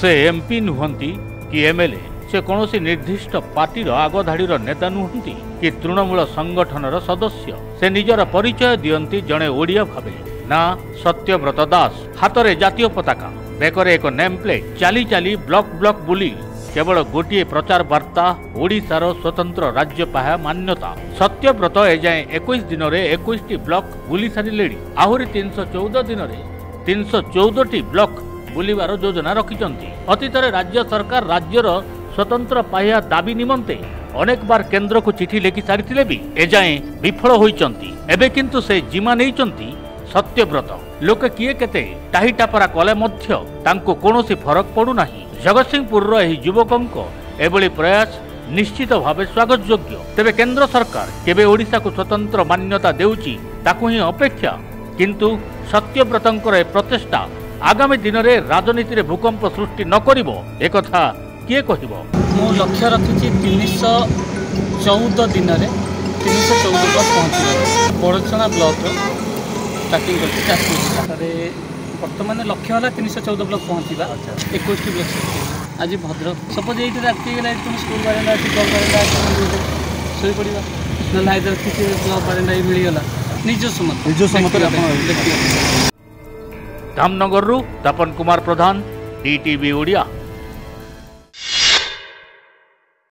से एमपी नुहंती कि एमएलए से कौन निर्दिष्ट पार्टी आगधाड़ी नेता नुहंती कि तृणमूल संगठन सदस्य से निजर परिचय दियंती जड़े ओडिया भावे। ना सत्यव्रत दास हाथ में जातीय पताका बेकरे एक नेमप्लेट चाली चाली ब्लॉक ब्लॉक बुली केवल गोटे प्रचार बार्ता ओडिशार स्वतंत्र राज्य पाया मान्यता। सत्यव्रत एजाए 21 दिन में 21 ब्लॉक बुली सारे आहरी 314 दिन में 314 ब्लॉक बुलबार योजना रखिंट। अतीतर राज्य सरकार राज्यर स्वतंत्र पाया दाबी निमंते अनेक बार केन्द्र को चिठी लिखि सारी भी एजाए विफल होती। एबे किंतु से जिमा नहीं सत्यव्रत लोके किए केते टाहीटापरा कले मध्य तांको कोनोसी फरक पड़ू नाही। जगत सिंहपुर रो एही युवकंको एबोली प्रयास निश्चित भावे स्वागत योग्य। तेबे केंद्र सरकार केबे ओडिसा को स्वतंत्र मान्यता देउची ताकू ही अपेक्षा। किंतु सत्यव्रतंकर ए प्रचेष्टा आगामी दिन रे राजनीति रे भूकंप सृष्टि न करिवो ए कथा किए कहिवो। मु लक्ष्य रखिछि 314 दिन रे 314 पर पहुँचि बड़चणा ब्लॉक रो बर्तमान लक्ष्य है 314 ब्लॉक पहुँचा 21 ब्लॉक आज भद्रक सपोज ये राति स्कूल बारेंडा ब्लॉक बारेंडा शो पड़ा ना किसी ब्लॉक बारेंडा मिलगला निज समत। धामनगर रु तपन कुमार प्रधान, DTV ओडिया।